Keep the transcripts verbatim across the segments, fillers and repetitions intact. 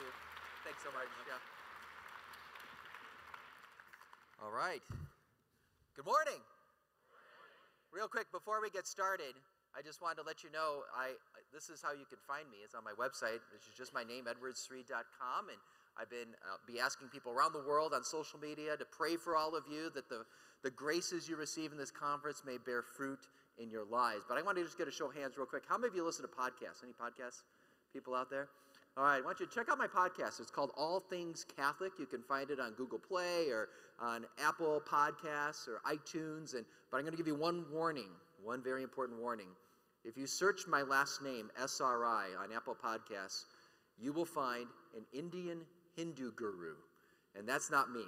you. Thanks so much. Yeah. All right. Good morning. Real quick, before we get started, I just wanted to let you know, I this is how you can find me. It's on my website, which is just my name, edwards three dot com, and I've been uh, be asking people around the world on social media to pray for all of you that the, the graces you receive in this conference may bear fruit in your lives. But I want to just get a show of hands real quick. How many of you listen to podcasts? Any podcasts? People out there? All right, why don't you check out my podcast. It's called All Things Catholic. You can find it on Google Play or on Apple Podcasts or iTunes. And but I'm going to give you one warning, one very important warning. If you search my last name, S R I, on Apple Podcasts, you will find an Indian Hindu guru. And that's not me.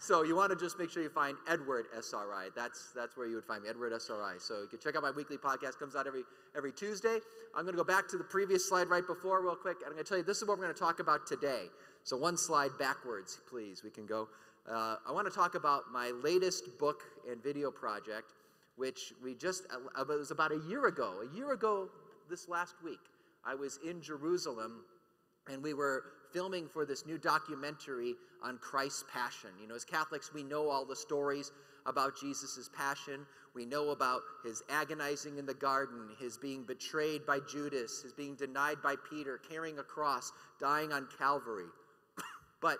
So you want to just make sure you find Edward S R I. That's that's where you would find me, Edward S R I. So you can check out my weekly podcast. It comes out every every Tuesday. I'm going to go back to the previous slide right before real quick. And I'm going to tell you this is what we're going to talk about today. So one slide backwards, please. We can go. Uh, I want to talk about my latest book and video project, which we just, it was about a year ago. A year ago this last week, I was in Jerusalem, and we were filming for this new documentary on Christ's passion. You know, as Catholics, we know all the stories about Jesus' passion. We know about his agonizing in the garden, his being betrayed by Judas, his being denied by Peter, carrying a cross, dying on Calvary. But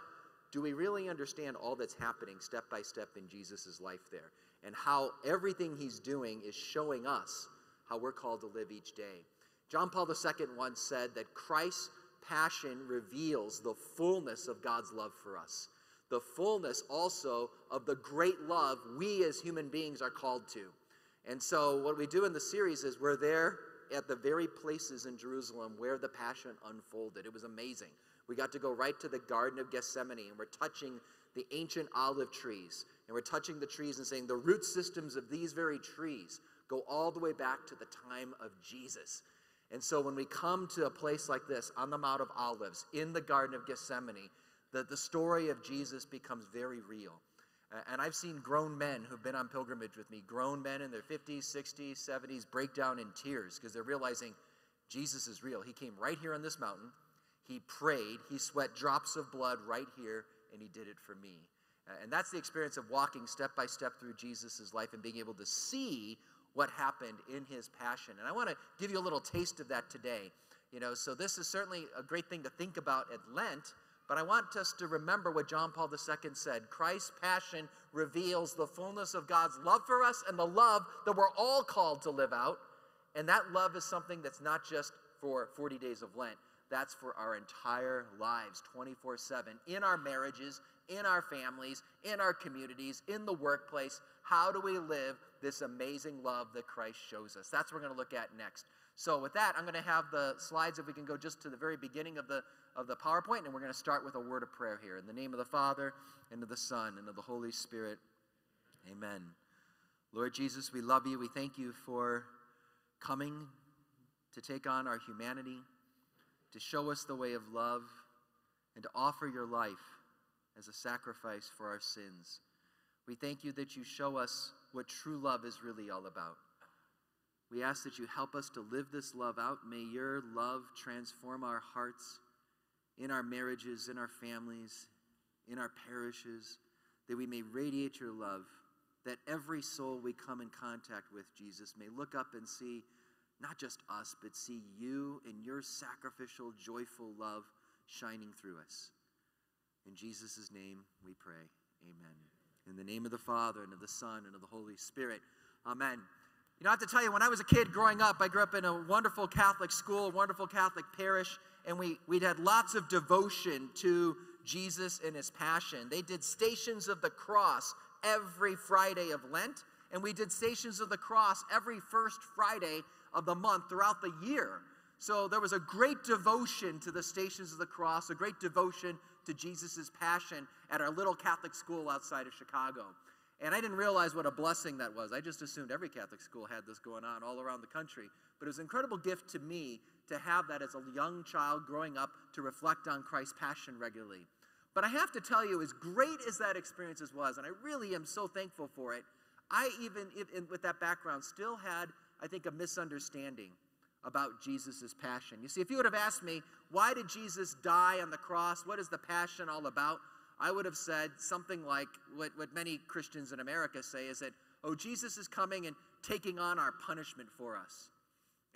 do we really understand all that's happening step by step in Jesus' life there, and how everything he's doing is showing us how we're called to live each day? John Paul the Second once said that Christ's passion reveals the fullness of God's love for us, the fullness also of the great love we as human beings are called to. And so what we do in the series is we're there at the very places in Jerusalem where the passion unfolded. It was amazing. We got to go right to the Garden of Gethsemane, and we're touching the ancient olive trees, and we're touching the trees and saying the root systems of these very trees go all the way back to the time of Jesus. And so when we come to a place like this, on the Mount of Olives, in the Garden of Gethsemane, the, the story of Jesus becomes very real. And I've seen grown men who've been on pilgrimage with me, grown men in their fifties, sixties, seventies, break down in tears because they're realizing Jesus is real. He came right here on this mountain. He prayed. He sweat drops of blood right here, and he did it for me. And that's the experience of walking step by step through Jesus' life and being able to see what happened in his passion. And I want to give you a little taste of that today. You know, so this is certainly a great thing to think about at Lent, but I want us to remember what John Paul the Second said. Christ's passion reveals the fullness of God's love for us and the love that we're all called to live out. And that love is something that's not just for forty days of Lent. That's for our entire lives, twenty-four seven, in our marriages, in our families, in our communities, in the workplace. How do we live this amazing love that Christ shows us? That's what we're going to look at next. So with that, I'm going to have the slides, if we can go just to the very beginning of the, of the PowerPoint, and we're going to start with a word of prayer here. In the name of the Father, and of the Son, and of the Holy Spirit, amen. Lord Jesus, we love you. We thank you for coming to take on our humanity, to show us the way of love, and to offer your life as a sacrifice for our sins. We thank you that you show us what true love is really all about. We ask that you help us to live this love out. May your love transform our hearts, in our marriages, in our families, in our parishes, that we may radiate your love, that every soul we come in contact with, Jesus, may look up and see not just us, but see you and your sacrificial, joyful love shining through us. In Jesus' name we pray, amen. In the name of the Father, and of the Son, and of the Holy Spirit, amen. You know, I have to tell you, when I was a kid growing up, I grew up in a wonderful Catholic school, wonderful Catholic parish, and we, we'd had lots of devotion to Jesus and his passion. They did Stations of the Cross every Friday of Lent, and we did Stations of the Cross every first Friday of the month throughout the year. So there was a great devotion to the Stations of the Cross, a great devotion to Jesus' passion at our little Catholic school outside of Chicago. And I didn't realize what a blessing that was. I just assumed every Catholic school had this going on all around the country. But it was an incredible gift to me to have that as a young child growing up, to reflect on Christ's passion regularly. But I have to tell you, as great as that experience was, and I really am so thankful for it, I even, with that background, still had, I think, a misunderstanding about Jesus' passion. You see, if you would have asked me, why did Jesus die on the cross? What is the passion all about? I would have said something like what, what many Christians in America say is that, oh, Jesus is coming and taking on our punishment for us.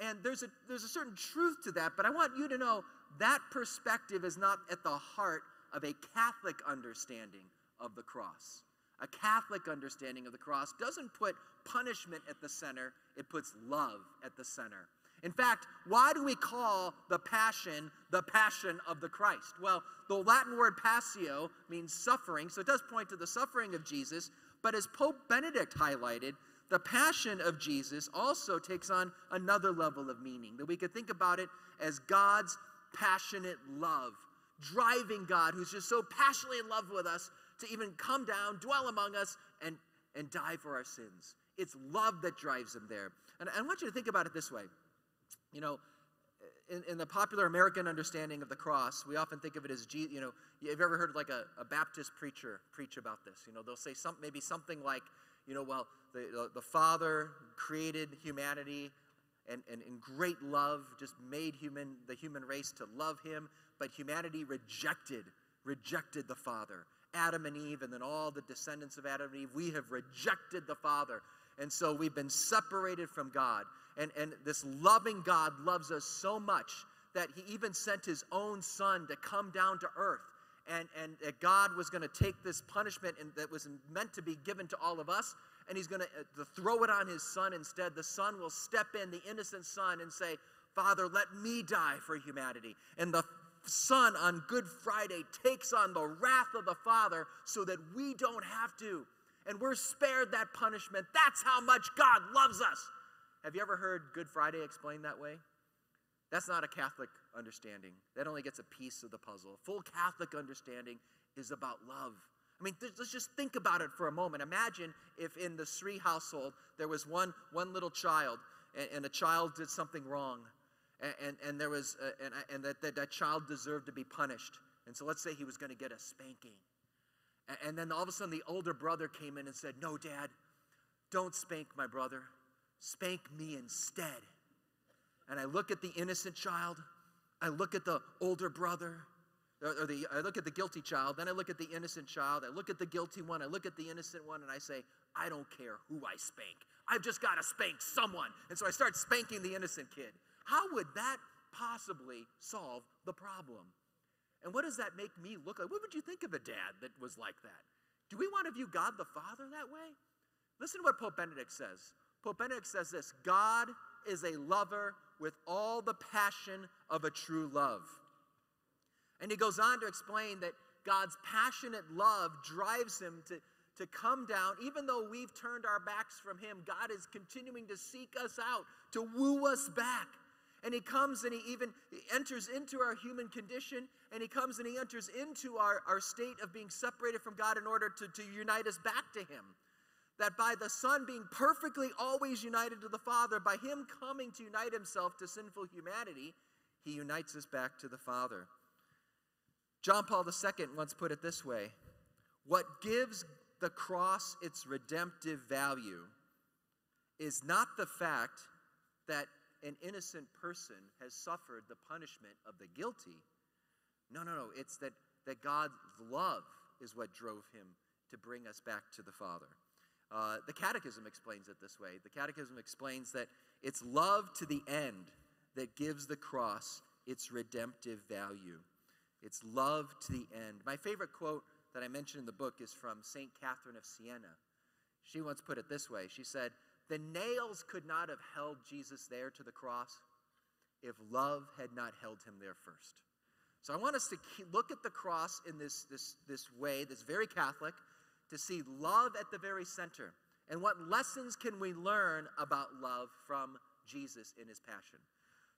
And there's a, there's a certain truth to that, but I want you to know that perspective is not at the heart of a Catholic understanding of the cross. A Catholic understanding of the cross doesn't put punishment at the center, it puts love at the center. In fact, why do we call the passion the passion of the Christ? Well, the Latin word passio means suffering, so it does point to the suffering of Jesus, but as Pope Benedict highlighted, the passion of Jesus also takes on another level of meaning, that we could think about it as God's passionate love, driving God, who's just so passionately in love with us, to even come down, dwell among us, and, and die for our sins. It's love that drives him there. And I want you to think about it this way. You know, in, in the popular American understanding of the cross, we often think of it as, you know, you've ever heard like a, a Baptist preacher preach about this? You know, they'll say some, maybe something like, you know, well, the, the Father created humanity and, and in great love just made human the human race to love him, but humanity rejected, rejected the Father. Adam and Eve and then all the descendants of Adam and Eve, we have rejected the Father. And so we've been separated from God. And, and this loving God loves us so much that he even sent his own son to come down to earth. And, and that God was going to take this punishment and that was meant to be given to all of us, and he's going to throw it on his son instead. The son will step in, the innocent son, and say, Father, let me die for humanity. And the son on Good Friday takes on the wrath of the Father so that we don't have to. And we're spared that punishment. That's how much God loves us. Have you ever heard Good Friday explained that way? That's not a Catholic understanding. That only gets a piece of the puzzle. Full Catholic understanding is about love. I mean, th- let's just think about it for a moment. Imagine if in the S R I household there was one, one little child, and, and a child did something wrong, and, and, and there was a, and, and that, that that child deserved to be punished. And so let's say he was going to get a spanking, and, and then all of a sudden the older brother came in and said, "No, Dad, don't spank my brother. Spank me instead." And I look at the innocent child, I look at the older brother, or the, I look at the guilty child, then I look at the innocent child, I look at the guilty one, I look at the innocent one, and I say, I don't care who I spank. I've just got to spank someone. And so I start spanking the innocent kid. How would that possibly solve the problem? And what does that make me look like? What would you think of a dad that was like that? Do we want to view God the Father that way? Listen to what Pope Benedict says. Pope Benedict says this, God is a lover with all the passion of a true love. And he goes on to explain that God's passionate love drives him to, to come down. Even though we've turned our backs from him, God is continuing to seek us out, to woo us back. And he comes and he even he enters into our human condition, and he comes and he enters into our, our state of being separated from God in order to, to unite us back to him. That by the Son being perfectly always united to the Father, by him coming to unite himself to sinful humanity, he unites us back to the Father. John Paul the Second once put it this way, what gives the cross its redemptive value is not the fact that an innocent person has suffered the punishment of the guilty. No, no, no, it's that, that God's love is what drove him to bring us back to the Father. Uh, the Catechism explains it this way. The Catechism explains that it's love to the end that gives the cross its redemptive value. It's love to the end. My favorite quote that I mentioned in the book is from Saint Catherine of Siena. She once put it this way. She said, the nails could not have held Jesus there to the cross if love had not held him there first. So I want us to look at the cross in this, this, this way that's very Catholic, to see love at the very center. And what lessons can we learn about love from Jesus in his passion?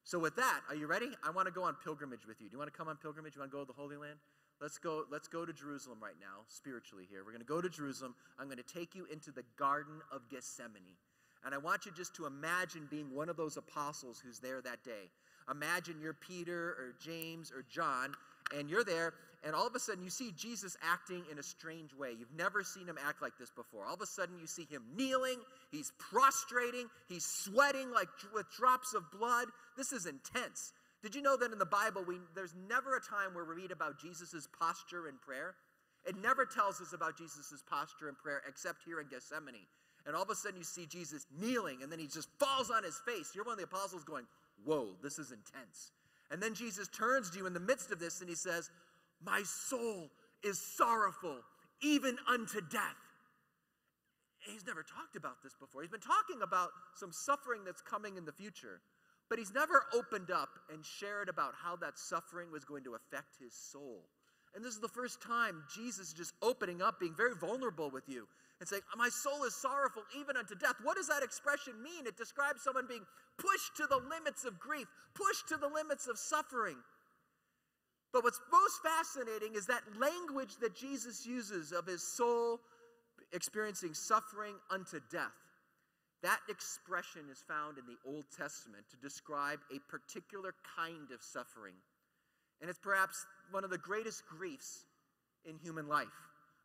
So with that, are you ready? I want to go on pilgrimage with you. Do you want to come on pilgrimage? You want to go to the Holy Land? Let's go, let's go to Jerusalem right now, spiritually here. We're going to go to Jerusalem. I'm going to take you into the Garden of Gethsemane. And I want you just to imagine being one of those apostles who's there that day. Imagine you're Peter or James or John, and you're there, and all of a sudden you see Jesus acting in a strange way. You've never seen him act like this before. All of a sudden you see him kneeling, he's prostrating, he's sweating like with drops of blood. This is intense. Did you know that in the Bible, we, there's never a time where we read about Jesus' posture in prayer? It never tells us about Jesus' posture in prayer, except here in Gethsemane. And all of a sudden you see Jesus kneeling, and then he just falls on his face. You're one of the apostles going, whoa, this is intense. And then Jesus turns to you in the midst of this, and he says, my soul is sorrowful, even unto death. He's never talked about this before. He's been talking about some suffering that's coming in the future. But he's never opened up and shared about how that suffering was going to affect his soul. And this is the first time Jesus is just opening up, being very vulnerable with you and saying, my soul is sorrowful even unto death. What does that expression mean? It describes someone being pushed to the limits of grief, pushed to the limits of suffering. But what's most fascinating is that language that Jesus uses of his soul experiencing suffering unto death. That expression is found in the Old Testament to describe a particular kind of suffering. And it's perhaps one of the greatest griefs in human life,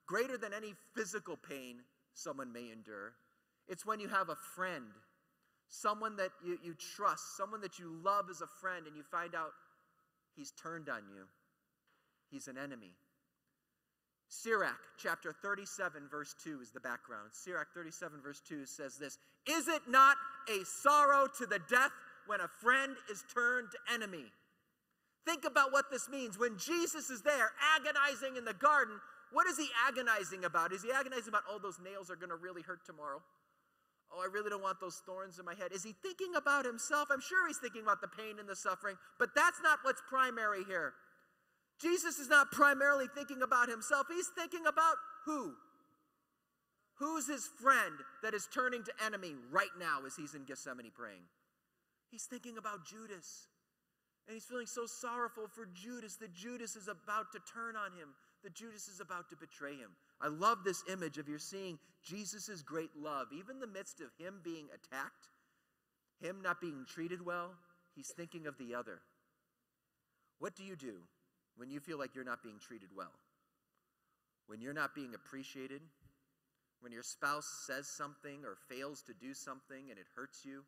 greater than any physical pain someone may endure. It's when you have a friend, someone that you, you trust, someone that you love as a friend, and you find out he's turned on you. He's an enemy. Sirach chapter thirty-seven verse two is the background. Sirach thirty-seven verse two says this, is it not a sorrow to the death when a friend is turned to enemy? Think about what this means. When Jesus is there agonizing in the garden, what is he agonizing about? Is he agonizing about, oh, those nails are going to really hurt tomorrow? Oh, I really don't want those thorns in my head. Is he thinking about himself? I'm sure he's thinking about the pain and the suffering, but that's not what's primary here. Jesus is not primarily thinking about himself. He's thinking about who? Who's his friend that is turning to enemy right now as he's in Gethsemane praying? He's thinking about Judas. And he's feeling so sorrowful for Judas that Judas is about to turn on him, that Judas is about to betray him. I love this image of you're seeing Jesus' great love. Even in the midst of him being attacked, him not being treated well, he's thinking of the other. What do you do when you feel like you're not being treated well, when you're not being appreciated, when your spouse says something or fails to do something and it hurts you?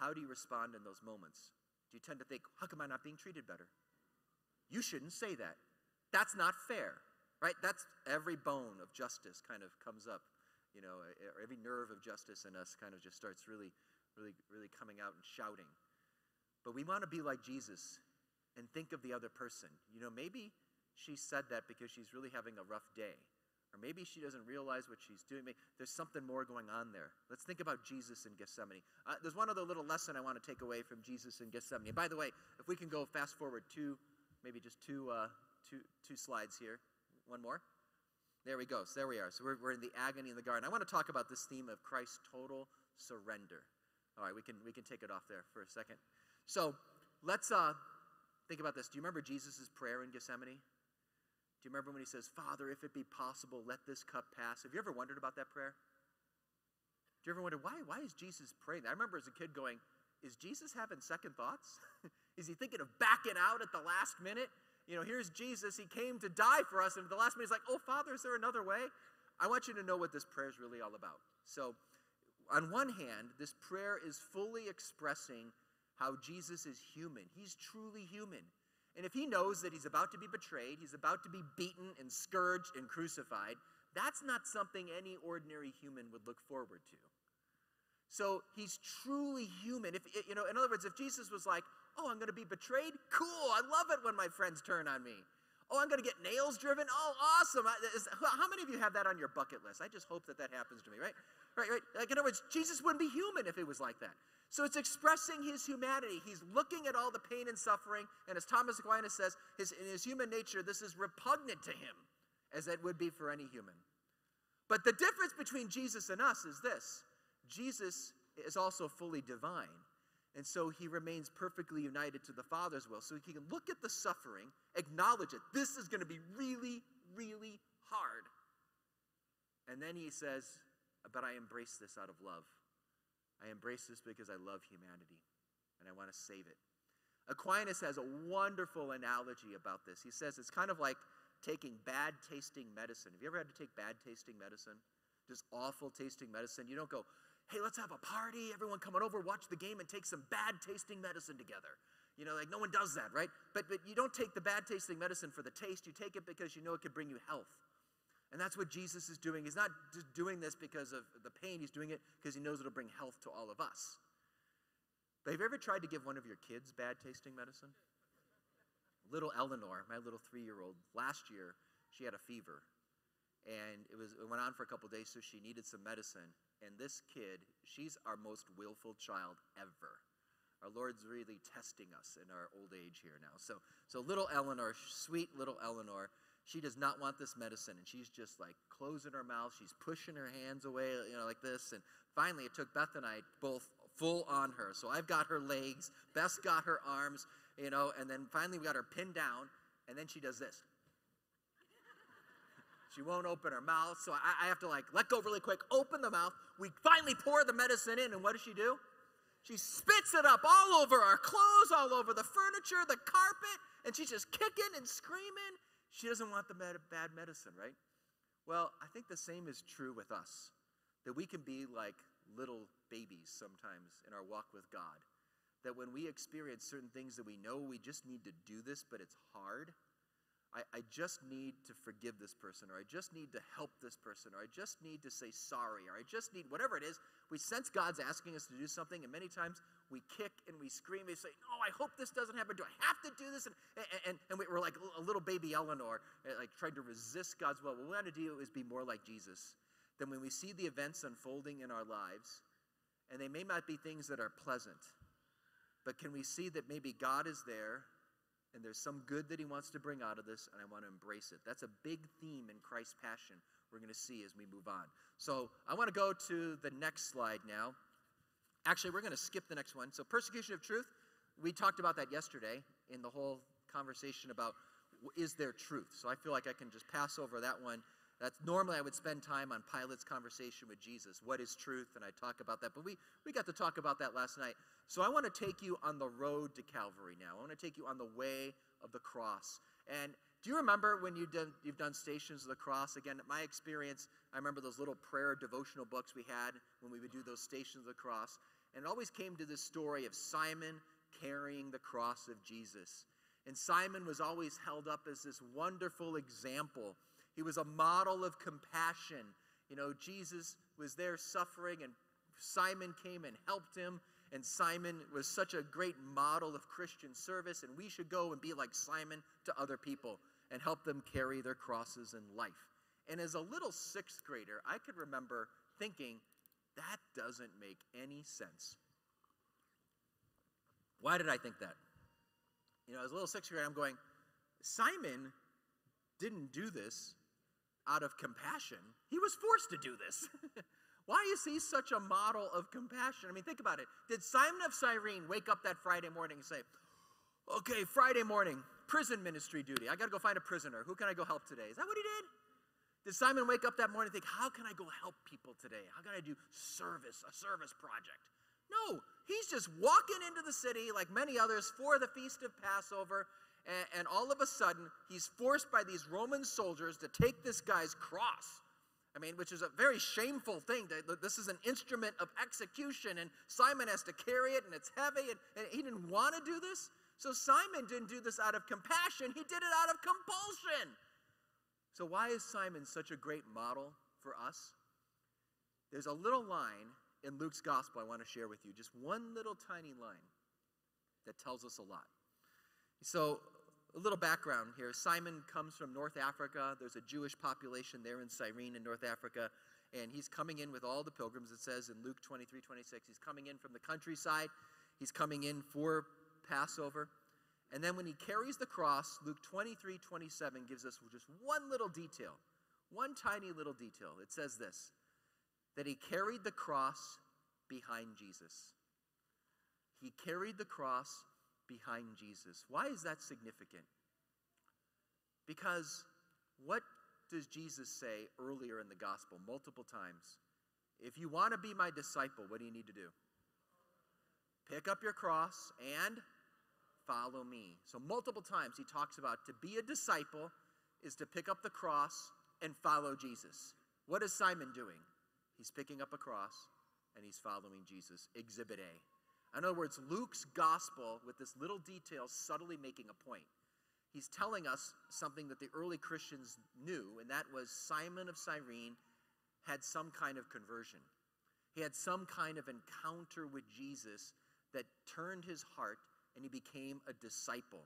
How do you respond in those moments? Do you tend to think, how come I'm not being treated better? You shouldn't say that. That's not fair, right? That's every bone of justice kind of comes up, you know, or every nerve of justice in us kind of just starts really, really, really coming out and shouting. But we want to be like Jesus and think of the other person. You know, maybe she said that because she's really having a rough day. Or maybe she doesn't realize what she's doing. Maybe there's something more going on there. Let's think about Jesus in Gethsemane. Uh, there's one other little lesson I want to take away from Jesus in Gethsemane. And by the way, if we can go fast forward two, maybe just two, uh, two, two slides here. One more. There we go. So there we are. So we're, we're in the agony in the garden. I want to talk about this theme of Christ's total surrender. All right, we can, we can take it off there for a second. So let's... Uh, Think about this. Do you remember Jesus' prayer in Gethsemane? Do you remember when he says, Father, if it be possible, let this cup pass? Have you ever wondered about that prayer? Do you ever wonder, why, why is Jesus praying? I remember as a kid going, is Jesus having second thoughts? Is he thinking of backing out at the last minute? You know, here's Jesus. He came to die for us. And at the last minute, he's like, oh, Father, is there another way? I want you to know what this prayer is really all about. So on one hand, this prayer is fully expressing how Jesus is human. He's truly human. And if he knows that he's about to be betrayed, he's about to be beaten and scourged and crucified, that's not something any ordinary human would look forward to. So he's truly human. If, you know, in other words, if Jesus was like, oh, I'm going to be betrayed? Cool, I love it when my friends turn on me. Oh, I'm going to get nails driven? Oh, awesome. I, is, how many of you have that on your bucket list? I just hope that that happens to me, right? Right, right. Like, in other words, Jesus wouldn't be human if it was like that. So it's expressing his humanity. He's looking at all the pain and suffering, and as Thomas Aquinas says, his, in his human nature, this is repugnant to him, as it would be for any human. But the difference between Jesus and us is this. Jesus is also fully divine, and so he remains perfectly united to the Father's will. So he can look at the suffering, acknowledge it. This is going to be really, really hard. And then he says, but I embrace this out of love. I embrace this because I love humanity, and I want to save it. Aquinas has a wonderful analogy about this. He says it's kind of like taking bad-tasting medicine. Have you ever had to take bad-tasting medicine? Just awful-tasting medicine. You don't go, hey, let's have a party. Everyone coming over, watch the game, and take some bad-tasting medicine together. You know, like no one does that, right? But, but you don't take the bad-tasting medicine for the taste. You take it because you know it could bring you health. And that's what Jesus is doing. He's not just doing this because of the pain. He's doing it because he knows it'll bring health to all of us. But have you ever tried to give one of your kids bad-tasting medicine? Little Eleanor, my little three-year-old, last year, she had a fever. And it was it went on for a couple of days, so she needed some medicine. And this kid, she's our most willful child ever. Our Lord's really testing us in our old age here now. So, so little Eleanor, sweet little Eleanor, she does not want this medicine. And she's just like closing her mouth. She's pushing her hands away, you know, like this. And finally, it took Beth and I both full on her. So I've got her legs, Beth's got her arms, you know, and then finally we got her pinned down, and then she does this. She won't open her mouth, so I, I have to like let go really quick, open the mouth. We finally pour the medicine in, and what does she do? She spits it up all over our clothes, all over the furniture, the carpet, and she's just kicking and screaming. She doesn't want the med- bad medicine, right? Well, I think the same is true with us, that we can be like little babies sometimes in our walk with God, that when we experience certain things that we know we just need to do this, but it's hard. I, I just need to forgive this person, or I just need to help this person, or I just need to say sorry, or I just need whatever it is. We sense God's asking us to do something, and many times we kick and we scream. We say, no, I hope this doesn't happen. Do I have to do this? And, and, and we're like a little baby Eleanor, like trying to resist God's will. What we want to do is be more like Jesus. Then when we see the events unfolding in our lives, and they may not be things that are pleasant, but can we see that maybe God is there, and there's some good that he wants to bring out of this, and I want to embrace it. That's a big theme in Christ's passion we're going to see as we move on. So I want to go to the next slide now. Actually, we're going to skip the next one. So persecution of truth, we talked about that yesterday in the whole conversation about is there truth. So I feel like I can just pass over that one. That's normally I would spend time on Pilate's conversation with Jesus. What is truth? And I talk about that. But we, we got to talk about that last night. So I want to take you on the road to Calvary now. I want to take you on the way of the cross. And do you remember when you've done, you've done Stations of the Cross? Again, my experience, I remember those little prayer devotional books we had when we would do those Stations of the Cross. And it always came to this story of Simon carrying the cross of Jesus. And Simon was always held up as this wonderful example. He was a model of compassion. You know, Jesus was there suffering, and Simon came and helped him. And Simon was such a great model of Christian service, and we should go and be like Simon to other people and help them carry their crosses in life. And as a little sixth grader, I could remember thinking, that doesn't make any sense. Why did I think that? You know, as a little sixth grader, I'm going, Simon didn't do this out of compassion. He was forced to do this. Why is he such a model of compassion? I mean, think about it. Did Simon of Cyrene wake up that Friday morning and say, okay, Friday morning, prison ministry duty. I got to go find a prisoner. Who can I go help today? Is that what he did? Did Simon wake up that morning and think, how can I go help people today? How can I do service, a service project? No, he's just walking into the city like many others for the Feast of Passover. And all of a sudden, he's forced by these Roman soldiers to take this guy's cross. I mean, which is a very shameful thing. This is an instrument of execution, and Simon has to carry it, and it's heavy, and, and he didn't want to do this. So Simon didn't do this out of compassion. He did it out of compulsion. So why is Simon such a great model for us? There's a little line in Luke's gospel I want to share with you, just one little tiny line that tells us a lot. So a little background here. Simon comes from North Africa. There's a Jewish population there in Cyrene in North Africa, and he's coming in with all the pilgrims. It says in Luke twenty-three twenty-six, he's coming in from the countryside. He's coming in for Passover. And then when he carries the cross, Luke twenty-three twenty-seven gives us just one little detail, one tiny little detail. It says this, that he carried the cross behind Jesus. He carried the cross behind Jesus. Why is that significant? Because what does Jesus say earlier in the gospel multiple times? If you want to be my disciple, what do you need to do? Pick up your cross and follow me. So multiple times he talks about to be a disciple is to pick up the cross and follow Jesus. What is Simon doing? He's picking up a cross and he's following Jesus. Exhibit A. In other words, Luke's gospel, with this little detail, subtly making a point. He's telling us something that the early Christians knew, and that was Simon of Cyrene had some kind of conversion. He had some kind of encounter with Jesus that turned his heart, and he became a disciple.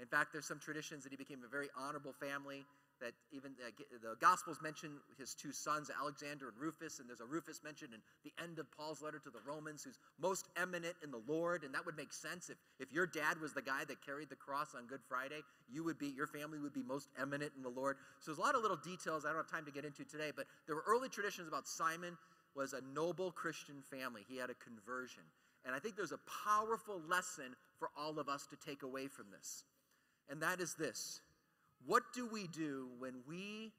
In fact, there's some traditions that he became a very honorable family, that even uh, the Gospels mention his two sons, Alexander and Rufus, and there's a Rufus mentioned in the end of Paul's letter to the Romans, who's most eminent in the Lord, and that would make sense. If, if your dad was the guy that carried the cross on Good Friday, you would be, your family would be most eminent in the Lord. So there's a lot of little details I don't have time to get into today, but there were early traditions about Simon was a noble Christian family. He had a conversion. And I think there's a powerful lesson for all of us to take away from this, and that is this. What do we do when we,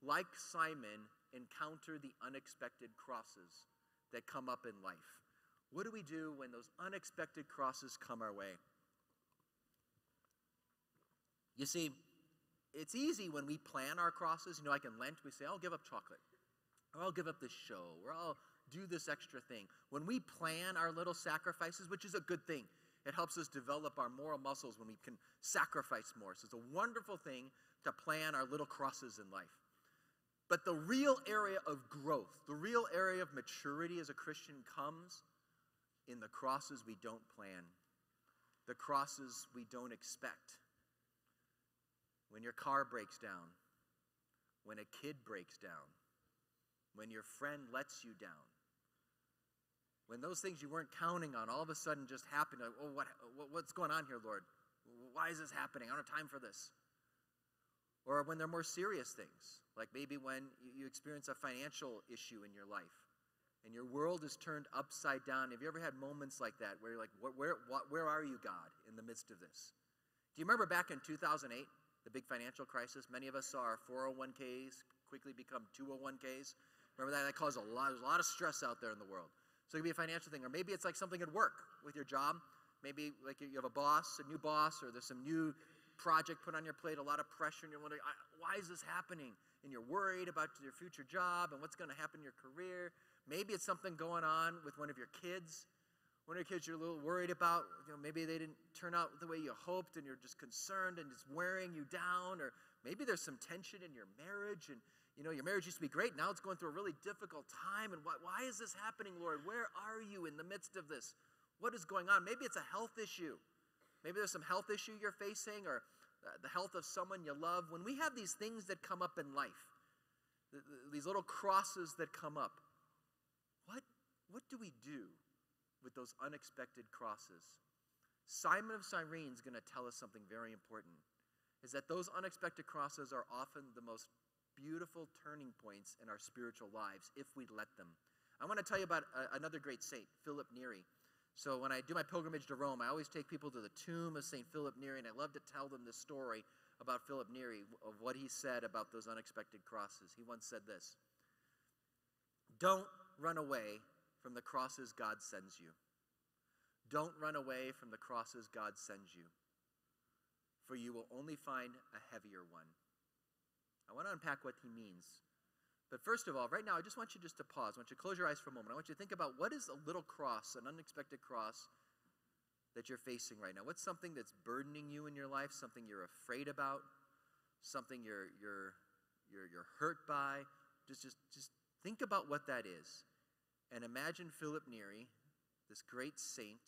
like Simon, encounter the unexpected crosses that come up in life? What do we do when those unexpected crosses come our way? You see, it's easy when we plan our crosses. You know, like in Lent, we say, I'll give up chocolate, or I'll give up this show, or I'll do this extra thing. When we plan our little sacrifices, which is a good thing, it helps us develop our moral muscles when we can sacrifice more. So it's a wonderful thing to plan our little crosses in life. But the real area of growth, the real area of maturity as a Christian comes in the crosses we don't plan, the crosses we don't expect. When your car breaks down, when a kid breaks down, when your friend lets you down, when those things you weren't counting on all of a sudden just happen, like, oh, what, what, what's going on here, Lord? Why is this happening? I don't have time for this. Or when they're more serious things, like maybe when you experience a financial issue in your life and your world is turned upside down. Have you ever had moments like that where you're like, where, where, what, where are you, God, in the midst of this? Do you remember back in two thousand eight, the big financial crisis? Many of us saw our four oh one Ks quickly become two oh one Ks. Remember that? That caused a lot, there's a lot of stress out there in the world. So it could be a financial thing, or maybe it's like something at work with your job. Maybe like you have a boss, a new boss, or there's some new project put on your plate, a lot of pressure, and you're wondering, why is this happening? And you're worried about your future job and what's going to happen in your career. Maybe it's something going on with one of your kids. One of your kids you're a little worried about. You know, maybe they didn't turn out the way you hoped, and you're just concerned and it's wearing you down. Or maybe there's some tension in your marriage, and you know, your marriage used to be great. Now it's going through a really difficult time. And why, why is this happening, Lord? Where are you in the midst of this? What is going on? Maybe it's a health issue. Maybe there's some health issue you're facing, or the health of someone you love. When we have these things that come up in life, these little crosses that come up, what, what do we do with those unexpected crosses? Simon of Cyrene is going to tell us something very important, is that those unexpected crosses are often the most beautiful turning points in our spiritual lives if we let them. I want to tell you about a, another great saint, Philip Neri. So when I do my pilgrimage to Rome, I always take people to the tomb of Saint Philip Neri, and I love to tell them this story about Philip Neri, of what he said about those unexpected crosses. He once said this: don't run away from the crosses God sends you. Don't run away from the crosses God sends you, for you will only find a heavier one. I want to unpack what he means. But first of all, right now, I just want you just to pause. I want you to close your eyes for a moment. I want you to think about, what is a little cross, an unexpected cross that you're facing right now? What's something that's burdening you in your life, something you're afraid about, something you're, you're, you're, you're hurt by? Just, just, just think about what that is. And imagine Philip Neri, this great saint,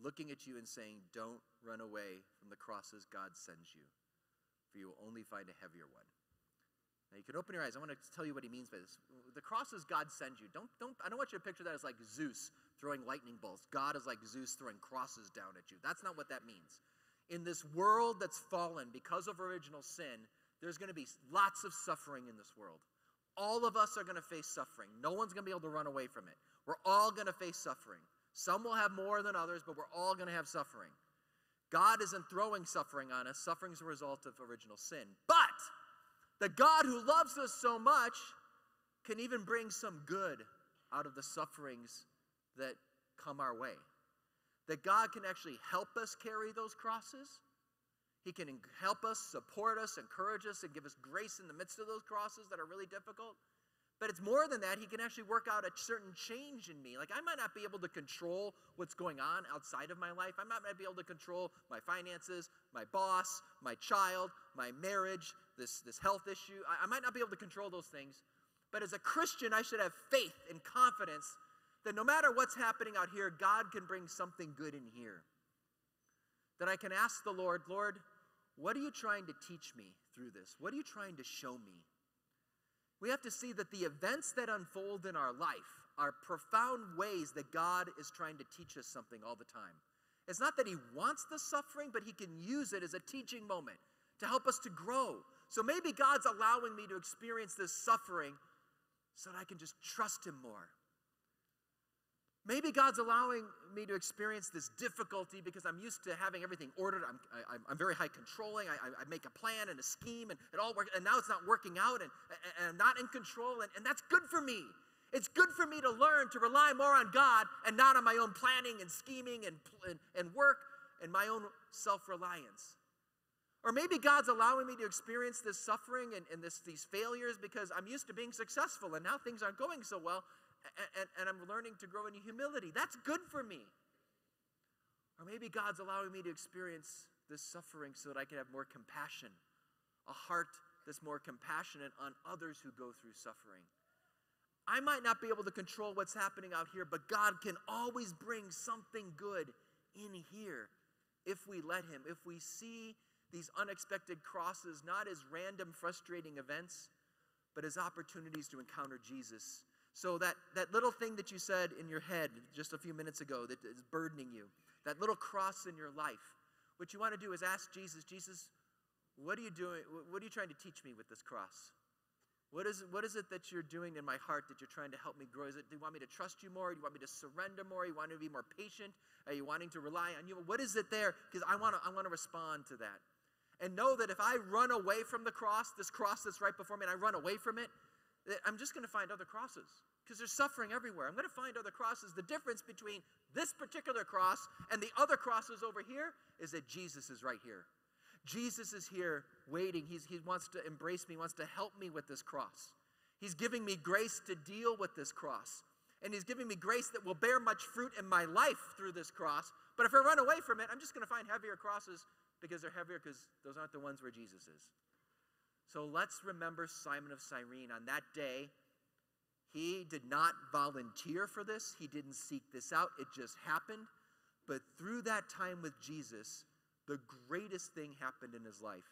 looking at you and saying, don't run away from the crosses God sends you, for you will only find a heavier one. Now you can open your eyes. I want to tell you what he means by this. The crosses God sends you. Don't, don't, I don't want you to picture that as like Zeus throwing lightning bolts. God is like Zeus throwing crosses down at you. That's not what that means. In this world that's fallen because of original sin, there's going to be lots of suffering in this world. All of us are going to face suffering. No one's going to be able to run away from it. We're all going to face suffering. Some will have more than others, but we're all going to have suffering. God isn't throwing suffering on us. Suffering is a result of original sin. But the God who loves us so much can even bring some good out of the sufferings that come our way. that God can actually help us carry those crosses. He can help us, support us, encourage us, and give us grace in the midst of those crosses that are really difficult. But it's more than that. He can actually work out a certain change in me. Like, I might not be able to control what's going on outside of my life. I might not be able to control my finances, my boss, my child, my marriage, this, this health issue. I, I might not be able to control those things. But as a Christian, I should have faith and confidence that no matter what's happening out here, God can bring something good in here. That I can ask the Lord, Lord, what are you trying to teach me through this? What are you trying to show me? We have to see that the events that unfold in our life are profound ways that God is trying to teach us something all the time. It's not that he wants the suffering, but he can use it as a teaching moment to help us to grow. So maybe God's allowing me to experience this suffering so that I can just trust him more. Maybe God's allowing me to experience this difficulty because I'm used to having everything ordered. I'm, I, I'm very high controlling. I, I make a plan and a scheme, and it all works. And now it's not working out, and, and I'm not in control, and, and that's good for me. It's good for me to learn to rely more on God and not on my own planning and scheming and, and, and work and my own self-reliance. Or maybe God's allowing me to experience this suffering and, and this, these failures because I'm used to being successful, and now things aren't going so well. And, and, and I'm learning to grow in humility. That's good for me. Or maybe God's allowing me to experience this suffering so that I can have more compassion, a heart that's more compassionate on others who go through suffering. I might not be able to control what's happening out here, but God can always bring something good in here if we let him, if we see these unexpected crosses not as random, frustrating events, but as opportunities to encounter Jesus. So that, that little thing that you said in your head just a few minutes ago that is burdening you, that little cross in your life, what you want to do is ask Jesus, Jesus, what are you doing? What are you trying to teach me with this cross? What is, what is it that you're doing in my heart that you're trying to help me grow? Is it, do you want me to trust you more? Do you want me to surrender more? Do you want me to be more patient? Are you wanting to rely on you? What is it there? Because I want to I want to respond to that. And know that if I run away from the cross, this cross that's right before me, and I run away from it, I'm just going to find other crosses because there's suffering everywhere. I'm going to find other crosses. The difference between this particular cross and the other crosses over here is that Jesus is right here. Jesus is here waiting. He's, he wants to embrace me, wants to help me with this cross. He's giving me grace to deal with this cross. And he's giving me grace that will bear much fruit in my life through this cross. But if I run away from it, I'm just going to find heavier crosses because they're heavier because those aren't the ones where Jesus is. So let's remember Simon of Cyrene. On that day, he did not volunteer for this. He didn't seek this out. It just happened. But through that time with Jesus, the greatest thing happened in his life.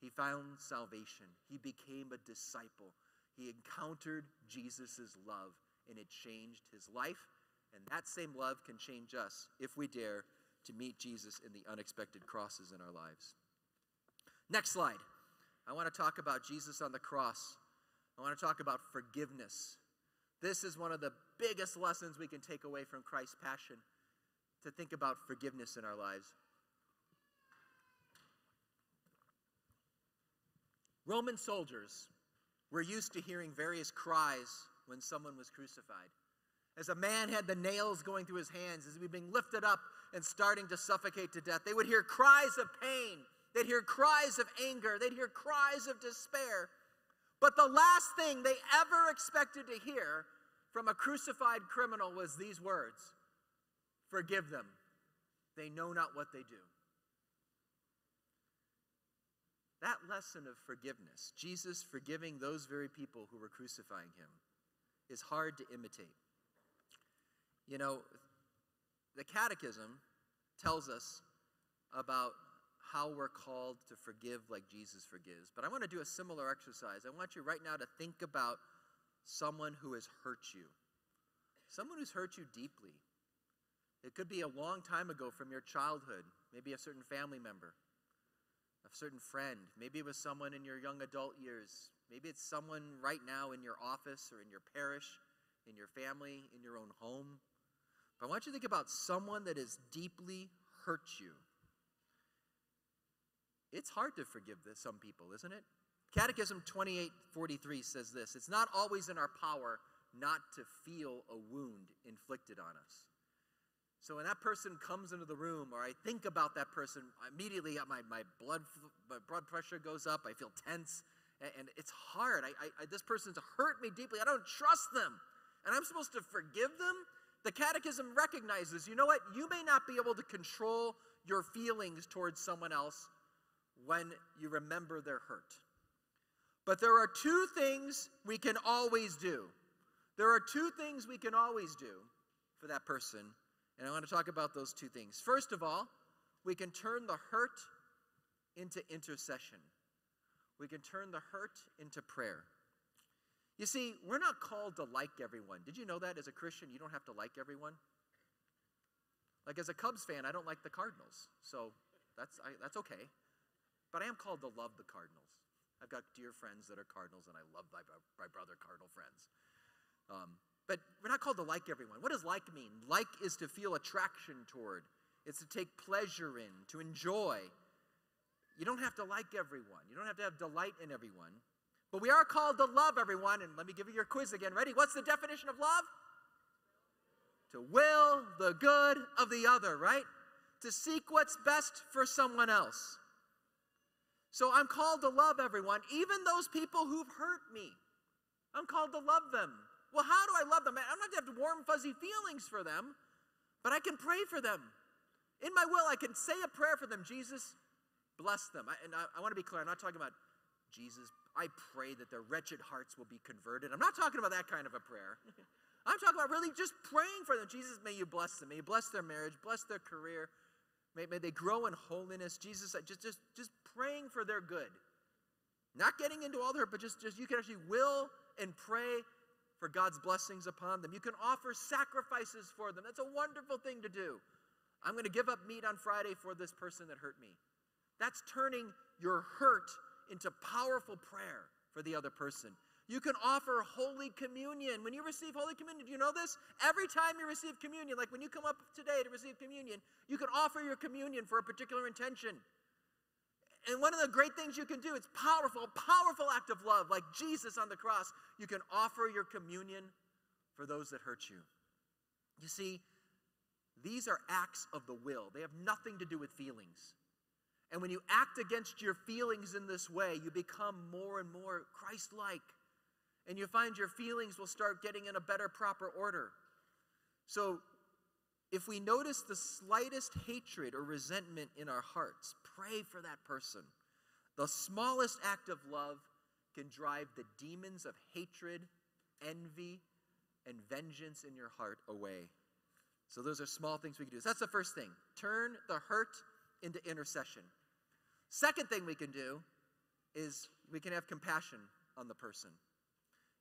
He found salvation. He became a disciple. He encountered Jesus' love, and it changed his life. And that same love can change us if we dare to meet Jesus in the unexpected crosses in our lives. Next slide. I want to talk about Jesus on the cross. I want to talk about forgiveness. This is one of the biggest lessons we can take away from Christ's passion, to think about forgiveness in our lives. Roman soldiers were used to hearing various cries when someone was crucified. As a man had the nails going through his hands, as he was being lifted up and starting to suffocate to death, they would hear cries of pain. They'd hear cries of anger. They'd hear cries of despair. But the last thing they ever expected to hear from a crucified criminal was these words: forgive them. They know not what they do. That lesson of forgiveness, Jesus forgiving those very people who were crucifying him, is hard to imitate. You know, the Catechism tells us about how we're called to forgive like Jesus forgives. But I want to do a similar exercise. I want you right now to think about someone who has hurt you, someone who's hurt you deeply. It could be a long time ago from your childhood, maybe a certain family member, a certain friend. Maybe it was someone in your young adult years. Maybe it's someone right now in your office or in your parish, in your family, in your own home. But I want you to think about someone that has deeply hurt you. It's hard to forgive this, some people, isn't it? Catechism twenty-eight forty-three says this: it's not always in our power not to feel a wound inflicted on us. So when that person comes into the room, or I think about that person, immediately my, my, blood, my blood pressure goes up, I feel tense, and, and it's hard. I, I, I, this person's hurt me deeply. I don't trust them, and I'm supposed to forgive them? The Catechism recognizes, you know what, you may not be able to control your feelings towards someone else when you remember their hurt. But there are two things we can always do. There are two things we can always do for that person, and I want to talk about those two things. First of all, we can turn the hurt into intercession. We can turn the hurt into prayer. You see, we're not called to like everyone. Did you know that as a Christian, you don't have to like everyone? Like as a Cubs fan, I don't like the Cardinals, so that's, I, that's okay. But I am called to love the Cardinals. I've got dear friends that are Cardinals, and I love my, my brother Cardinal friends. Um, but we're not called to like everyone. What does like mean? Like is to feel attraction toward. It's to take pleasure in, to enjoy. You don't have to like everyone. You don't have to have delight in everyone. But we are called to love everyone. And let me give you your quiz again. Ready? What's the definition of love? To will the good of the other, right? To seek what's best for someone else. So I'm called to love everyone, even those people who've hurt me. I'm called to love them. Well, how do I love them? I don't have to have warm, fuzzy feelings for them, but I can pray for them. In my will, I can say a prayer for them. Jesus, bless them. I, and I, I want to be clear. I'm not talking about Jesus. I pray that their wretched hearts will be converted. I'm not talking about that kind of a prayer. I'm talking about really just praying for them. Jesus, may you bless them. May you bless their marriage. Bless their career. May, may they grow in holiness. Jesus, just, just, just praying for their good. Not getting into all the hurt, but just, just you can actually will and pray for God's blessings upon them. You can offer sacrifices for them. That's a wonderful thing to do. I'm going to give up meat on Friday for this person that hurt me. That's turning your hurt into powerful prayer for the other person. You can offer Holy Communion. When you receive Holy Communion, do you know this? Every time you receive communion, like when you come up today to receive communion, you can offer your communion for a particular intention. And one of the great things you can do, it's powerful, a powerful act of love, like Jesus on the cross. You can offer your communion for those that hurt you. You see, these are acts of the will. They have nothing to do with feelings. And when you act against your feelings in this way, you become more and more Christ-like. And you find your feelings will start getting in a better, proper order. So if we notice the slightest hatred or resentment in our hearts, pray for that person. The smallest act of love can drive the demons of hatred, envy, and vengeance in your heart away. So those are small things we can do. So that's the first thing. Turn the hurt into intercession. Second thing we can do is we can have compassion on the person.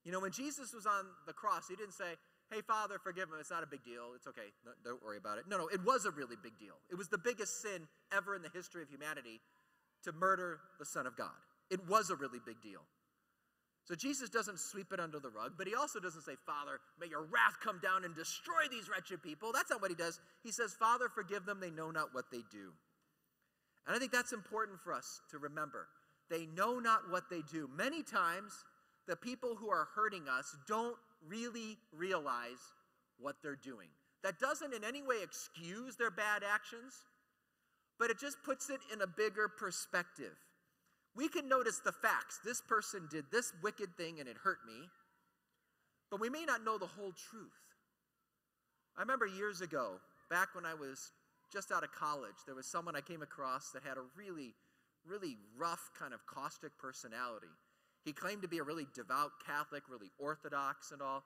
You know, when Jesus was on the cross, he didn't say, hey, Father, forgive him. It's not a big deal. It's okay. No, don't worry about it. No, no, it was a really big deal. It was the biggest sin ever in the history of humanity to murder the Son of God. It was a really big deal. So Jesus doesn't sweep it under the rug, but he also doesn't say, Father, may your wrath come down and destroy these wretched people. That's not what he does. He says, Father, forgive them. They know not what they do. And I think that's important for us to remember. They know not what they do. Many times, the people who are hurting us don't really realize what they're doing. That doesn't in any way excuse their bad actions, but it just puts it in a bigger perspective. We can notice the facts. This person did this wicked thing and it hurt me, but we may not know the whole truth. I remember years ago, back when I was just out of college, there was someone I came across that had a really, really rough kind of caustic personality. He claimed to be a really devout Catholic, really orthodox and all,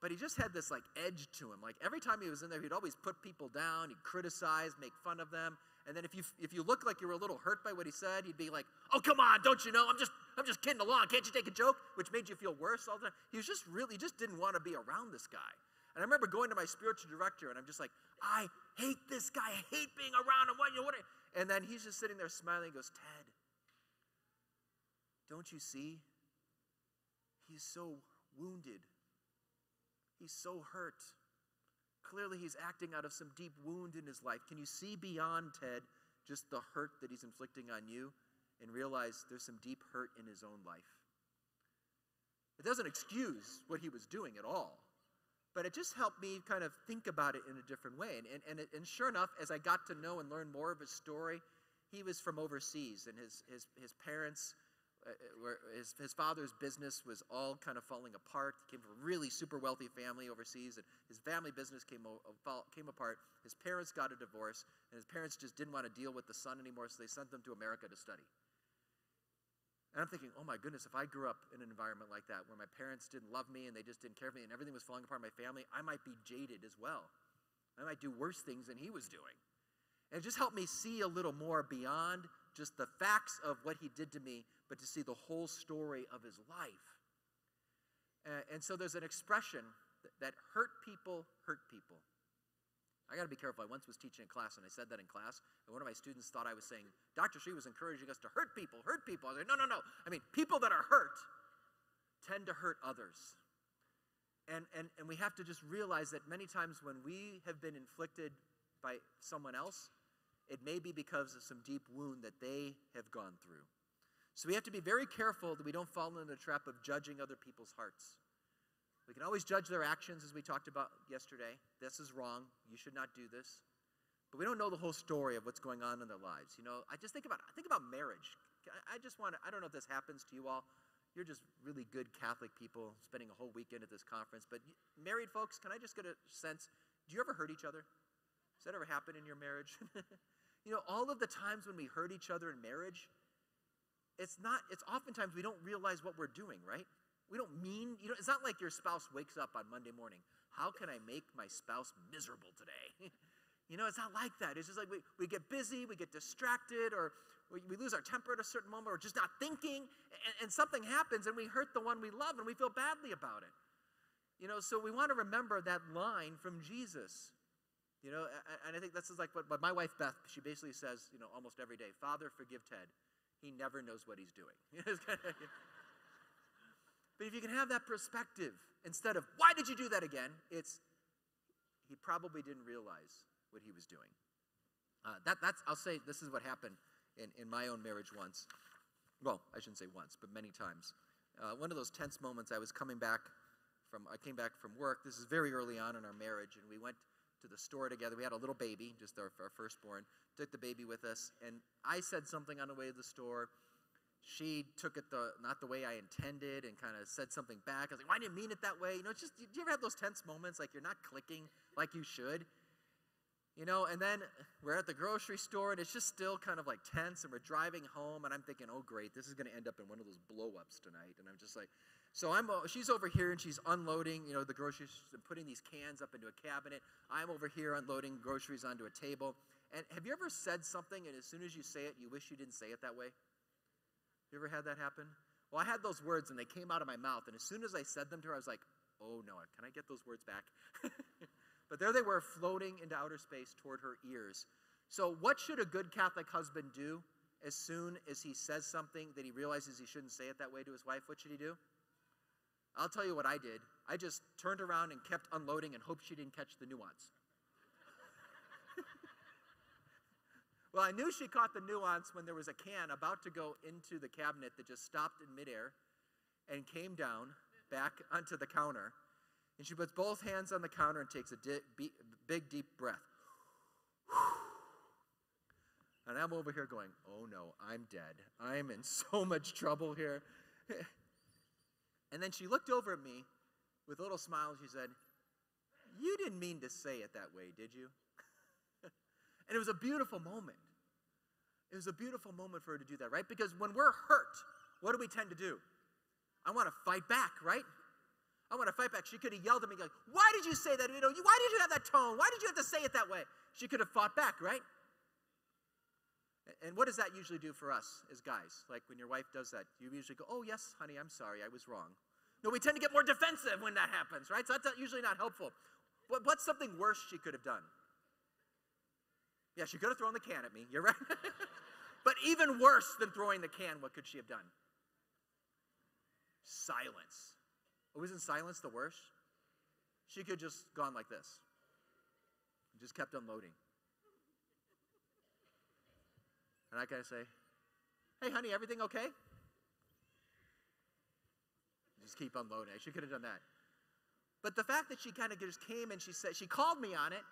but he just had this like edge to him. Like every time he was in there, he'd always put people down, he'd criticize, make fun of them, and then if you if you looked like you were a little hurt by what he said, he'd be like, "Oh come on, don't you know? I'm just I'm just kidding along. Can't you take a joke?" Which made you feel worse all the time. He was just really just didn't want to be around this guy. And I remember going to my spiritual director, and I'm just like, "I hate this guy. I hate being around him. What you what?" And then he's just sitting there smiling. He goes, "Ted, don't you see? He's so wounded. He's so hurt. Clearly he's acting out of some deep wound in his life. Can you see beyond, Ted, just the hurt that he's inflicting on you and realize there's some deep hurt in his own life?" It doesn't excuse what he was doing at all, but it just helped me kind of think about it in a different way. And, and, and, it, and sure enough, as I got to know and learn more of his story, he was from overseas, and his, his, his parents, uh, were, his, his father's business was all kind of falling apart. He came from a really super wealthy family overseas, and his family business came, came apart. His parents got a divorce, and his parents just didn't want to deal with the son anymore, so they sent them to America to study. And I'm thinking, oh my goodness, if I grew up in an environment like that where my parents didn't love me and they just didn't care for me and everything was falling apart in my family, I might be jaded as well. I might do worse things than he was doing. And it just helped me see a little more beyond just the facts of what he did to me, but to see the whole story of his life. And, and so there's an expression that, that hurt people hurt people. I got to be careful. I once was teaching a class, and I said that in class, and one of my students thought I was saying, Doctor Sri was encouraging us to hurt people, hurt people. I was like, no, no, no. I mean, people that are hurt tend to hurt others. And, and, and we have to just realize that many times when we have been inflicted by someone else, it may be because of some deep wound that they have gone through. So we have to be very careful that we don't fall into the trap of judging other people's hearts. We can always judge their actions, as we talked about yesterday. This is wrong. You should not do this. But we don't know the whole story of what's going on in their lives. You know, I just think about I think about marriage. I just want to, I don't know if this happens to you all. You're just really good Catholic people spending a whole weekend at this conference. But married folks, can I just get a sense, do you ever hurt each other? Does that ever happen in your marriage? You know, all of the times when we hurt each other in marriage, it's not, it's oftentimes we don't realize what we're doing, right? We don't mean, you know, it's not like your spouse wakes up on Monday morning. How can I make my spouse miserable today? You know, it's not like that. It's just like we, we get busy, we get distracted, or we, we lose our temper at a certain moment, or just not thinking, and, and something happens, and we hurt the one we love, and we feel badly about it. You know, so we want to remember that line from Jesus. You know, and, and I think this is like what, what my wife Beth, she basically says, you know, almost every day, Father, forgive Ted. He never knows what he's doing. You know, it's kind of, you know. But if you can have that perspective, instead of, why did you do that again? It's, he probably didn't realize what he was doing. Uh, that, that's, I'll say this is what happened in, in my own marriage once. Well, I shouldn't say once, but many times. Uh, one of those tense moments, I was coming back from, I came back from work. This is very early on in our marriage, and we went to the store together. We had a little baby, just our, our firstborn, took the baby with us, and I said something on the way to the store. She took it the not the way I intended and kind of said something back. I was like, well, I didn't mean it that way. You know, it's just, do you ever have those tense moments like you're not clicking like you should? You know, and then we're at the grocery store and it's just still kind of like tense and we're driving home and I'm thinking, oh, great, this is going to end up in one of those blow-ups tonight. And I'm just like, so I'm, she's over here and she's unloading, you know, the groceries and putting these cans up into a cabinet. I'm over here unloading groceries onto a table. And have you ever said something and as soon as you say it, you wish you didn't say it that way? You ever had that happen? Well, I had those words and they came out of my mouth, and as soon as I said them to her, I was like, oh no, can I get those words back? But there they were, floating into outer space toward her ears. So what should a good Catholic husband do as soon as he says something that he realizes he shouldn't say it that way to his wife? What should he do? I'll tell you what I did. I just turned around and kept unloading and hoped she didn't catch the nuance. Well, I knew she caught the nuance when there was a can about to go into the cabinet that just stopped in midair and came down back onto the counter. And she puts both hands on the counter and takes a di- be- big, deep breath. And I'm over here going, oh no, I'm dead. I'm in so much trouble here. And then she looked over at me with a little smile and she said, you didn't mean to say it that way, did you? And it was a beautiful moment. It was a beautiful moment for her to do that, right? Because when we're hurt, what do we tend to do? I want to fight back, right? I want to fight back. She could have yelled at me, like, why did you say that? You know, why did you have that tone? Why did you have to say it that way? She could have fought back, right? And what does that usually do for us as guys? Like when your wife does that, you usually go, oh, yes, honey, I'm sorry. I was wrong. No, we tend to get more defensive when that happens, right? So that's usually not helpful. But what's something worse she could have done? Yeah, she could have thrown the can at me. You're right. But even worse than throwing the can, what could she have done? Silence. Oh, isn't silence the worst? She could have just gone like this. Just kept unloading. And I kind of say, hey, honey, everything okay? Just keep unloading. She could have done that. But the fact that she kind of just came and she said, she called me on it,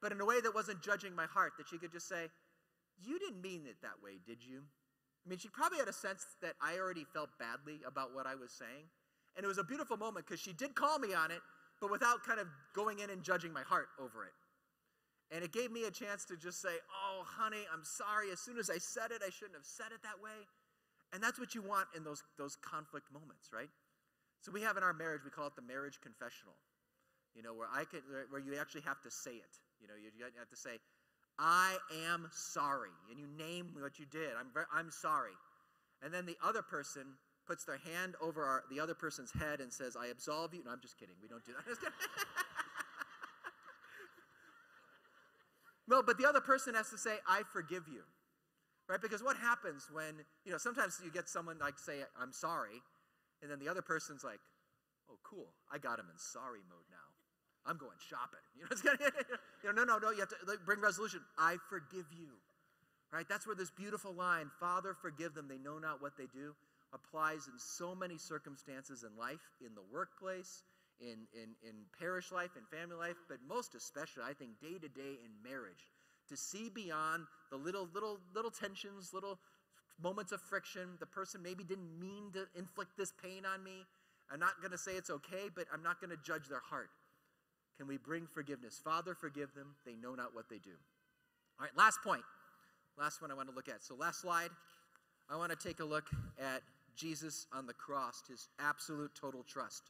but in a way that wasn't judging my heart, that she could just say, you didn't mean it that way, did you? I mean, she probably had a sense that I already felt badly about what I was saying. And it was a beautiful moment because she did call me on it, but without kind of going in and judging my heart over it. And it gave me a chance to just say, oh, honey, I'm sorry. As soon as I said it, I shouldn't have said it that way. And that's what you want in those, those conflict moments, right? So we have in our marriage, we call it the marriage confessional, you know, where I can, where you actually have to say it. You know, you have to say, I am sorry. And you name what you did. I'm, very, I'm sorry. And then the other person puts their hand over our, the other person's head and says, I absolve you. No, I'm just kidding. We don't do that. I'm just kidding. No, but the other person has to say, I forgive you, right? Because what happens when, you know, sometimes you get someone like say, I'm sorry, and then the other person's like, oh, cool, I got him in sorry mode now. I'm going shopping. You know, it's gonna, you know, no, no, no, you have to like, bring resolution. I forgive you, right? That's where this beautiful line, Father, forgive them, they know not what they do, applies in so many circumstances in life, in the workplace, In, in, in parish life and family life, but most especially, I think, day to day in marriage, to see beyond the little, little, little tensions, little moments of friction. The person maybe didn't mean to inflict this pain on me. I'm not going to say it's okay, but I'm not going to judge their heart. Can we bring forgiveness? Father, forgive them. They know not what they do. All right, last point. Last one I want to look at. So last slide, I want to take a look at Jesus on the cross, his absolute total trust.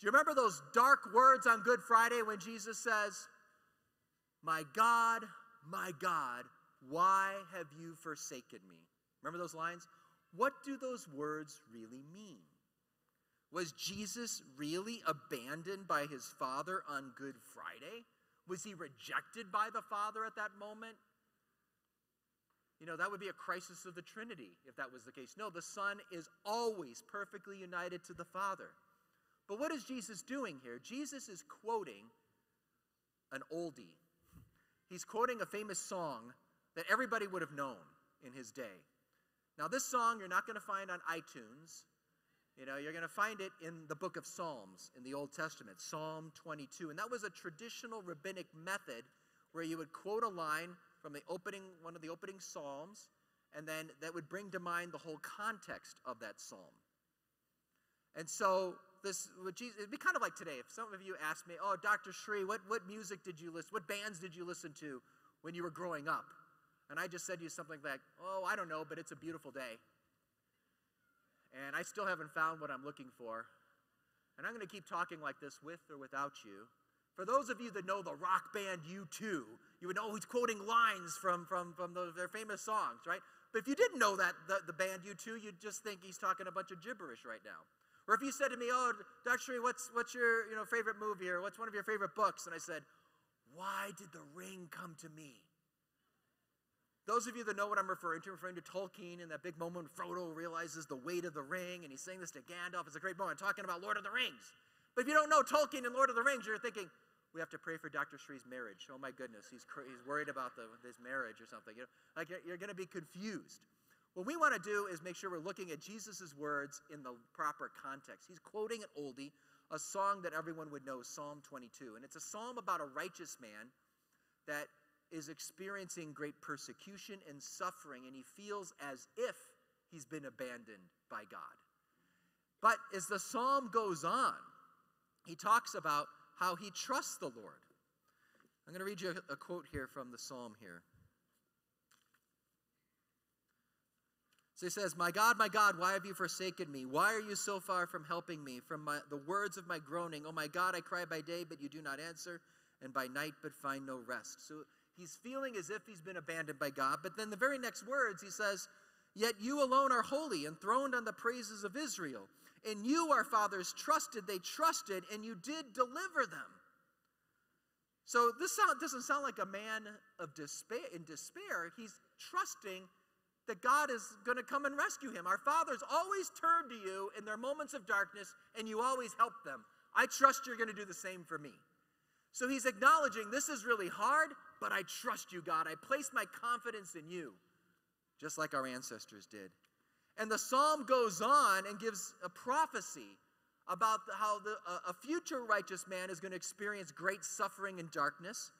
Do you remember those dark words on Good Friday when Jesus says, my God, my God, why have you forsaken me? Remember those lines? What do those words really mean? Was Jesus really abandoned by his Father on Good Friday? Was he rejected by the Father at that moment? You know, that would be a crisis of the Trinity if that was the case. No, the Son is always perfectly united to the Father. But what is Jesus doing here? Jesus is quoting an oldie. He's quoting a famous song that everybody would have known in his day. Now, this song you're not going to find on iTunes. You know, you're going to find it in the book of Psalms in the Old Testament, Psalm twenty-two. And that was a traditional rabbinic method where you would quote a line from the opening, one of the opening Psalms, and then that would bring to mind the whole context of that psalm. And so this would Jesus, it'd be kind of like today if some of you asked me, oh, Doctor Sri, what, what music did you listen, what bands did you listen to when you were growing up? And I just said to you something like, oh, I don't know, but it's a beautiful day. And I still haven't found what I'm looking for. And I'm going to keep talking like this with or without you. For those of you that know the rock band U two, you would know he's quoting lines from, from, from the, their famous songs, right? But if you didn't know that, the, the band U two, you'd just think he's talking a bunch of gibberish right now. Or if you said to me, oh, Doctor Sri, what's, what's your you know, favorite movie or what's one of your favorite books? And I said, why did the ring come to me? Those of you that know what I'm referring to, I'm referring to Tolkien and that big moment when Frodo realizes the weight of the ring and he's saying this to Gandalf. It's a great moment. I'm talking about Lord of the Rings. But if you don't know Tolkien and Lord of the Rings, you're thinking, we have to pray for Doctor Sri's marriage. Oh, my goodness, he's, cr he's worried about the, his marriage or something. You know, like you're, you're going to be confused. What we want to do is make sure we're looking at Jesus' words in the proper context. He's quoting an oldie, a song that everyone would know, Psalm twenty-two. And it's a psalm about a righteous man that is experiencing great persecution and suffering, and he feels as if he's been abandoned by God. But as the psalm goes on, he talks about how he trusts the Lord. I'm going to read you a, a quote here from the psalm here. So he says, my God, my God, why have you forsaken me? Why are you so far from helping me? From my, the words of my groaning, oh my God, I cry by day, but you do not answer, and by night, but find no rest. So he's feeling as if he's been abandoned by God. But then the very next words, he says, yet you alone are holy, enthroned on the praises of Israel. And you, our fathers, trusted, they trusted, and you did deliver them. So this sound, doesn't sound like a man of despair. in despair. He's trusting that God is going to come and rescue him. Our fathers always turn to you in their moments of darkness, and you always help them. I trust you're going to do the same for me. So he's acknowledging this is really hard, but I trust you, God. I place my confidence in you, just like our ancestors did. And the psalm goes on and gives a prophecy about how the, a future righteous man is going to experience great suffering and darkness.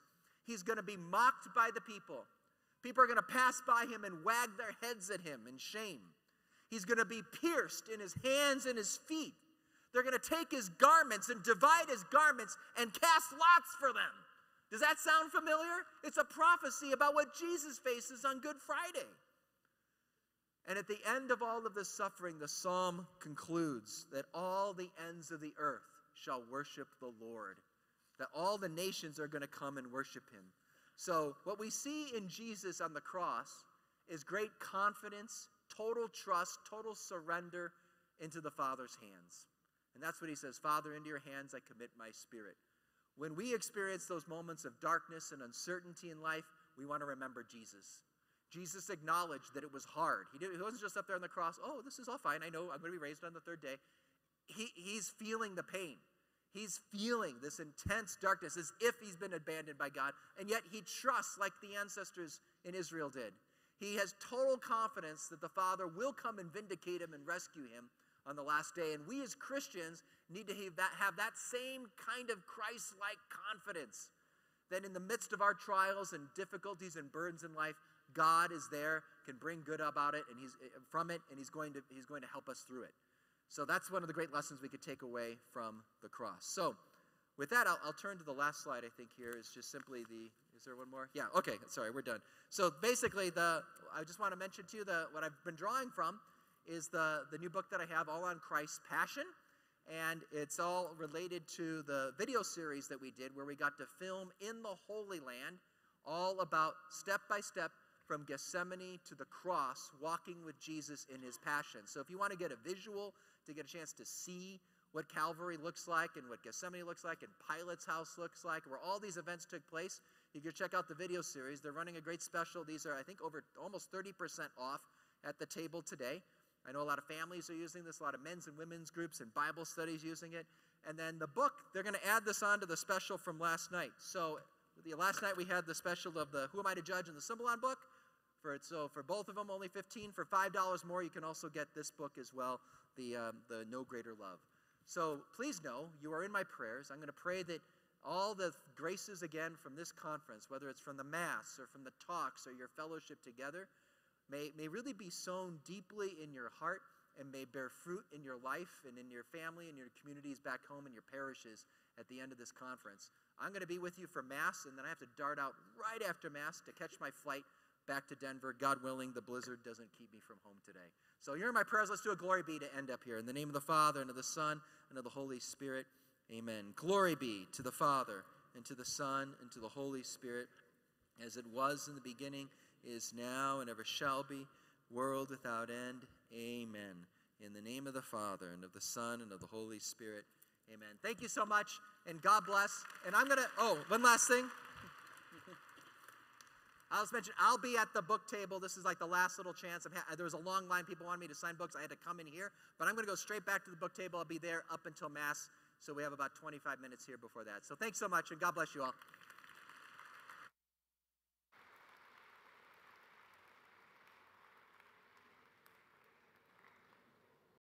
He's going to be mocked by the people. People are going to pass by him and wag their heads at him in shame. He's going to be pierced in his hands and his feet. They're going to take his garments and divide his garments and cast lots for them. Does that sound familiar? It's a prophecy about what Jesus faces on Good Friday. And at the end of all of this suffering, the psalm concludes that all the ends of the earth shall worship the Lord, that all the nations are going to come and worship him. So what we see in Jesus on the cross is great confidence, total trust, total surrender into the Father's hands. And that's what he says, Father, into your hands I commit my spirit. When we experience those moments of darkness and uncertainty in life, we want to remember Jesus. Jesus acknowledged that it was hard. He, didn't, he wasn't just up there on the cross, oh, this is all fine, I know I'm going to be raised on the third day. He, he's feeling the pain. He's feeling this intense darkness as if he's been abandoned by God. And yet he trusts like the ancestors in Israel did. He has total confidence that the Father will come and vindicate him and rescue him on the last day. And we as Christians need to have that, have that same kind of Christ-like confidence that in the midst of our trials and difficulties and burdens in life, God is there, can bring good about it, and he's from it, and he's going to, he's going to help us through it. So that's one of the great lessons we could take away from the cross. So with that, I'll, I'll turn to the last slide, I think, here is just simply the, is there one more? Yeah, okay, sorry, we're done. So basically, the I just want to mention to you the, what I've been drawing from is the, the new book that I have, all on Christ's passion, and it's all related to the video series that we did where we got to film in the Holy Land all about step-by-step from Gethsemane to the cross, walking with Jesus in his passion. So if you want to get a visual, to get a chance to see what Calvary looks like and what Gethsemane looks like and Pilate's house looks like, where all these events took place, you can check out the video series. They're running a great special. These are, I think, over almost thirty percent off at the table today. I know a lot of families are using this, a lot of men's and women's groups and Bible studies using it. And then the book, they're going to add this on to the special from last night. So the, last night we had the special of the Who Am I to Judge and the Cymbalon book. For it. So for both of them, only fifteen dollars. For five dollars more, you can also get this book as well, the, um, the No Greater Love. So please know you are in my prayers. I'm going to pray that all the graces again from this conference, whether it's from the Mass or from the talks or your fellowship together, May, may really be sown deeply in your heart and may bear fruit in your life and in your family and your communities back home and your parishes at the end of this conference. I'm going to be with you for Mass, and then I have to dart out right after Mass to catch my flight back to Denver. God willing, the blizzard doesn't keep me from home today. So you're in my prayers. Let's do a glory be to end up here. In the name of the Father, and of the Son, and of the Holy Spirit, amen. Glory be to the Father, and to the Son, and to the Holy Spirit, as it was in the beginning, is now, and ever shall be, world without end. Amen. In the name of the Father, and of the Son, and of the Holy Spirit. Amen. Thank you so much, and God bless. And I'm going to, oh, one last thing. I was mentioning, I'll be at the book table. This is like the last little chance. I'm ha there was a long line. People wanted me to sign books. I had to come in here. But I'm going to go straight back to the book table. I'll be there up until Mass. So we have about twenty-five minutes here before that. So thanks so much, and God bless you all.